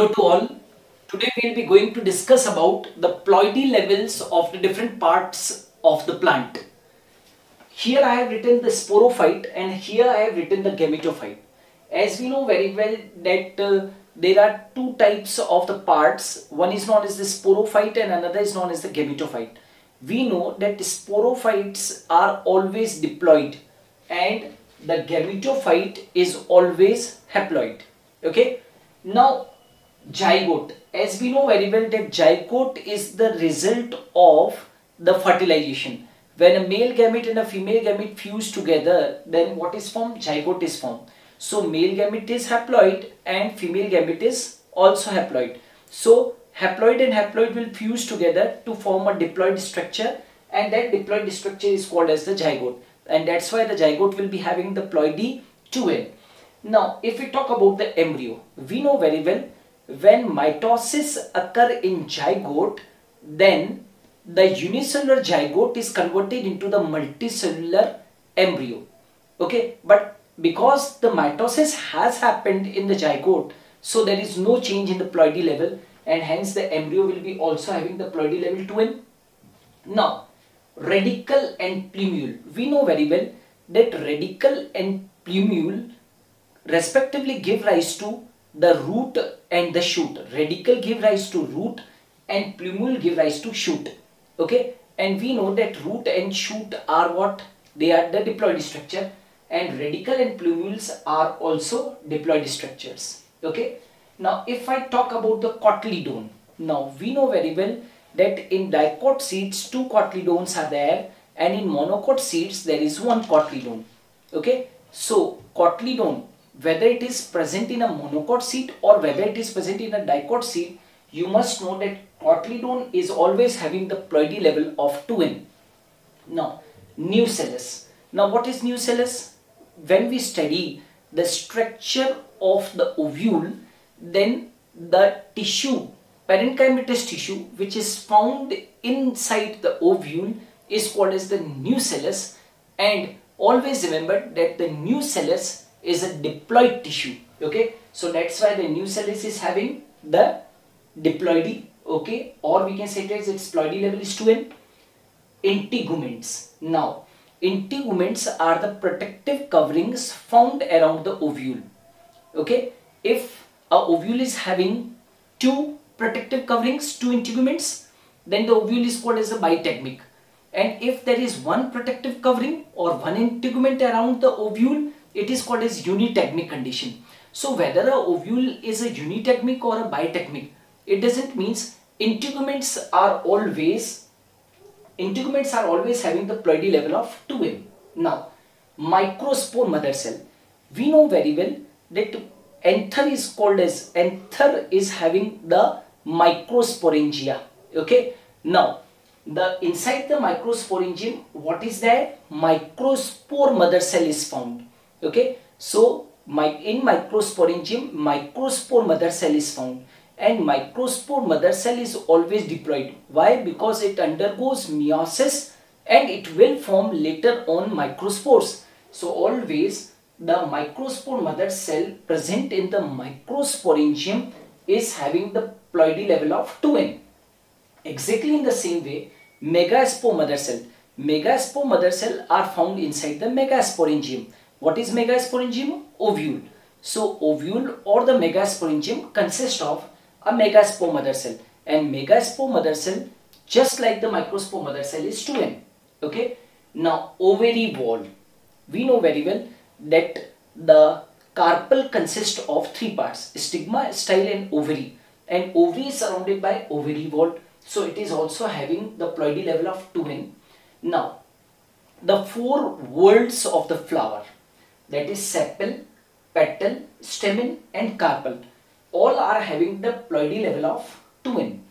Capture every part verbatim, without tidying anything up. Hello to all. Today we will be going to discuss about the ploidy levels of the different parts of the plant. Here I have written the sporophyte and here I have written the gametophyte. As we know very well that uh, there are two types of the parts. One is known as the sporophyte and another is known as the gametophyte. We know that sporophytes are always diploid and the gametophyte is always haploid. Okay. Now zygote, as we know very well that zygote is the result of the fertilization. When a male gamete and a female gamete fuse together, then what is formed? Zygote is formed. So male gamete is haploid and female gamete is also haploid. So haploid and haploid will fuse together to form a diploid structure, and that diploid structure is called as the zygote, and that's why the zygote will be having the ploidy two N. Now if we talk about the embryo, we know very well when mitosis occurs in zygote, then the unicellular zygote is converted into the multicellular embryo. Okay, but because the mitosis has happened in the zygote, so there is no change in the ploidy level, and hence the embryo will be also having the ploidy level two N. Now radical and plumule, we know very well that radical and plumule respectively give rise to the root and the shoot. Radical give rise to root and plumule give rise to shoot. Okay, and we know that root and shoot are what? They are the diploid structure, and radical and plumules are also diploid structures. Okay, now if I talk about the cotyledon, now we know very well that in dicot seeds two cotyledons are there, and in monocot seeds there is one cotyledon. Okay, so cotyledon, whether it is present in a monocot seed or whether it is present in a dicot seed, you must know that cotyledon is always having the ploidy level of two N. Now, nucellus. Now, what is nucellus? When we study the structure of the ovule, then the tissue, parenchymatous tissue, which is found inside the ovule is called as the nucellus, and always remember that the nucellus is a diploid tissue. Okay, so that's why the nucellus is having the diploidy, okay, or we can say it as its ploidy level is two N. Integuments. Now integuments are the protective coverings found around the ovule. Okay, if a ovule is having two protective coverings, two integuments, then the ovule is called as a bitagmic, and if there is one protective covering or one integument around the ovule, it is called as unitagmic condition. So whether a ovule is a unitagmic or a bitagmic, it doesn't means integuments are always integuments are always having the ploidy level of two N. Now microspore mother cell, we know very well that anther is called as anther is having the microsporangia. Okay, now the inside the microsporangium, what is there? Microspore mother cell is found. Okay, so my in microsporangium, microspore mother cell is found, and microspore mother cell is always diploid. Why? Because it undergoes meiosis and it will form later on microspores. So always the microspore mother cell present in the microsporangium is having the ploidy level of two N. Exactly in the same way, megaspore mother cell. Megaspore mother cell are found inside the megasporangium. What is megasporangium? Ovule. So ovule or the megasporangium consists of a megaspore mother cell, and megaspore mother cell, just like the microspore mother cell, is two N. Okay. Now ovary wall, we know very well that the carpel consists of three parts: stigma, style and ovary, and ovary is surrounded by ovary wall. So it is also having the ploidy level of two N. Now the four whorls of the flower, that is sepal, petal, stamen and carpel, all are having the ploidy level of two N.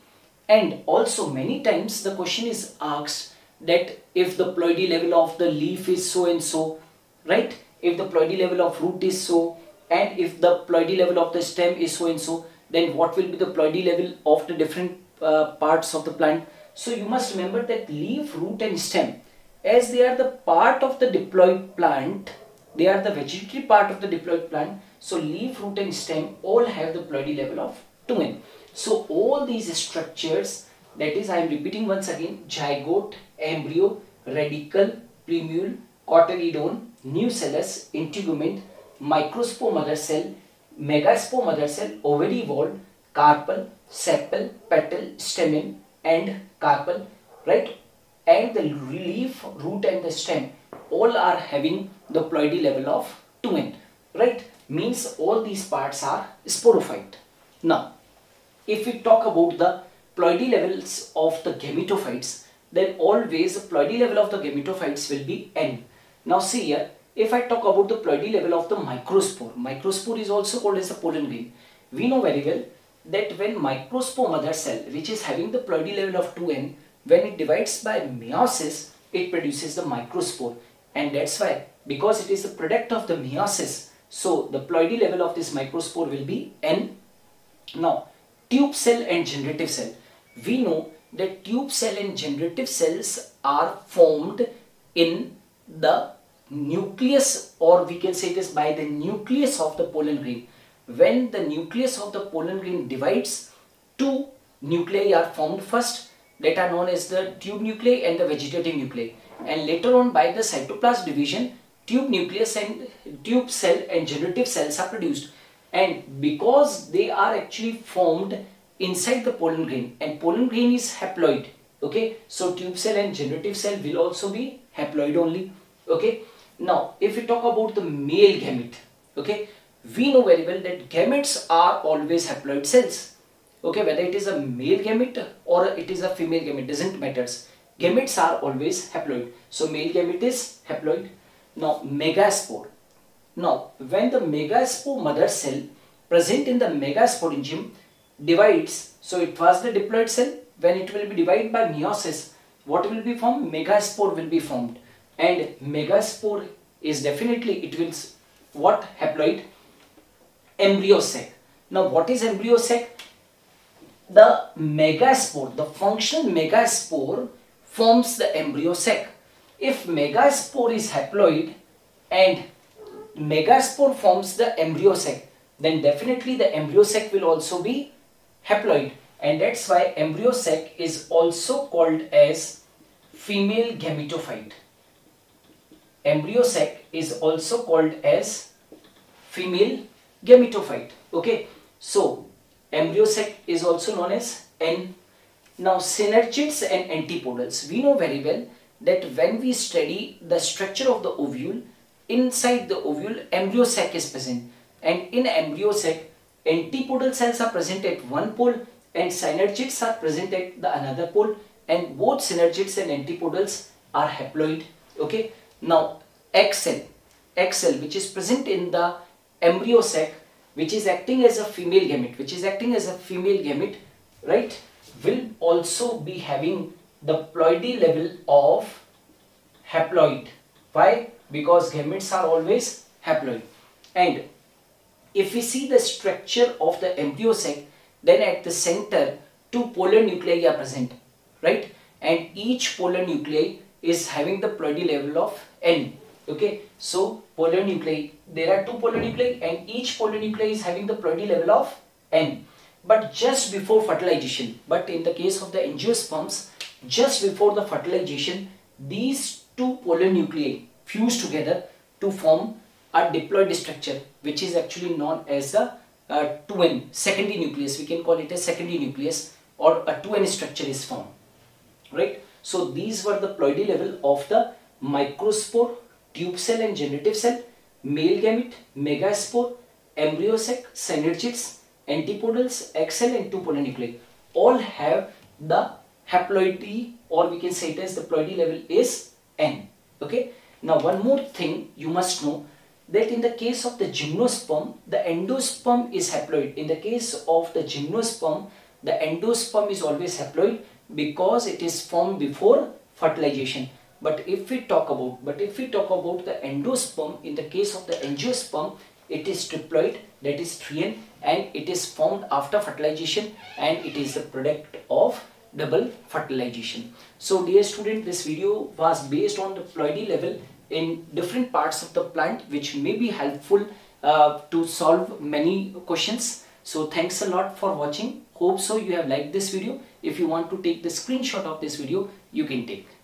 And also many times the question is asked that if the ploidy level of the leaf is so and so, right? If the ploidy level of root is so, and if the ploidy level of the stem is so and so, then what will be the ploidy level of the different uh, parts of the plant? So you must remember that leaf, root and stem, as they are the part of the diploid plant, they are the vegetatory part of the diploid plant, so leaf, root and stem all have the ploidy level of abdomen. So all these structures, that is, I am repeating once again: zygote, embryo, radical, plumule, cotyledon, nucellus, integument, microspore mother cell, megaspore mother cell, ovary wall, carpel, sepal, petal, stamen and carpel, right? And the leaf, root and the stem all are having the ploidy level of two N, right? Means all these parts are sporophyte. Now, if we talk about the ploidy levels of the gametophytes, then always the ploidy level of the gametophytes will be N. Now see here, if I talk about the ploidy level of the microspore, microspore is also called as the pollen grain. We know very well that when microspore mother cell, which is having the ploidy level of two N, when it divides by meiosis, it produces the microspore, and that's why, because it is the product of the meiosis, so the ploidy level of this microspore will be N. Now, tube cell and generative cell. We know that tube cell and generative cells are formed in the nucleus, or we can say this by the nucleus of the pollen grain. When the nucleus of the pollen grain divides, two nuclei are formed first, that are known as the tube nuclei and the vegetative nuclei, and later on by the cytoplasm division, tube nucleus and tube cell and generative cells are produced. And because they are actually formed inside the pollen grain, and pollen grain is haploid, okay, so tube cell and generative cell will also be haploid only, okay. Now if we talk about the male gamete, okay, we know very well that gametes are always haploid cells, okay, whether it is a male gamete or it is a female gamete, doesn't matter, gametes are always haploid, so male gamete is haploid. Now megaspore, now when the megaspore mother cell present in the megasporangium divides, so it was the diploid cell, when it will be divided by meiosis, what will be formed? Megaspore will be formed, and megaspore is definitely, it will, what, haploid, embryo sac. Now what is embryo sac? The megaspore, the functional megaspore forms the embryo sac. If megaspore is haploid and megaspore forms the embryo sac, then definitely the embryo sac will also be haploid, and that's why embryo sac is also called as female gametophyte. Embryo sac is also called as female gametophyte, okay. So embryo sac is also known as N. Now synergids and antipodals, we know very well that when we study the structure of the ovule, inside the ovule embryo sac is present, and in embryo sac antipodal cells are present at one pole and synergids are present at the another pole, and both synergids and antipodals are haploid, okay. Now X L, X L which is present in the embryo sac, which is acting as a female gamete, which is acting as a female gamete, right, will also be having the ploidy level of haploid. Why? Because gametes are always haploid. And if we see the structure of the embryo sac, then at the center two polar nuclei are present, right, and each polar nuclei is having the ploidy level of N, okay. So polar nuclei, there are two polar nuclei and each polar nuclei is having the ploidy level of N, but just before fertilization, but in the case of the angiosperms, just before the fertilization, these two polar nuclei fuse together to form a diploid structure, which is actually known as a uh, two N, secondary nucleus, we can call it a secondary nucleus, or a two N structure is formed, right. So these were the ploidy level of the microspore, tube cell and generative cell, male gamete, megaspore, embryo sac, synergids, antipodals, X L and two polar nuclei. All have the haploidy, or we can say it as the ploidy level is N, okay. Now one more thing you must know, that in the case of the gymnosperm, the endosperm is haploid. In the case of the gymnosperm, the endosperm is always haploid because it is formed before fertilization. But if we talk about, but if we talk about the endosperm, in the case of the angiosperm, it is triploid, that is three N, and it is formed after fertilization, and it is the product of double fertilization. So dear student, this video was based on the ploidy level in different parts of the plant, which may be helpful uh, to solve many questions. So thanks a lot for watching. Hope so you have liked this video. If you want to take the screenshot of this video, you can take.